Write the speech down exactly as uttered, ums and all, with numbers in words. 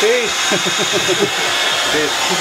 Peace. Peace.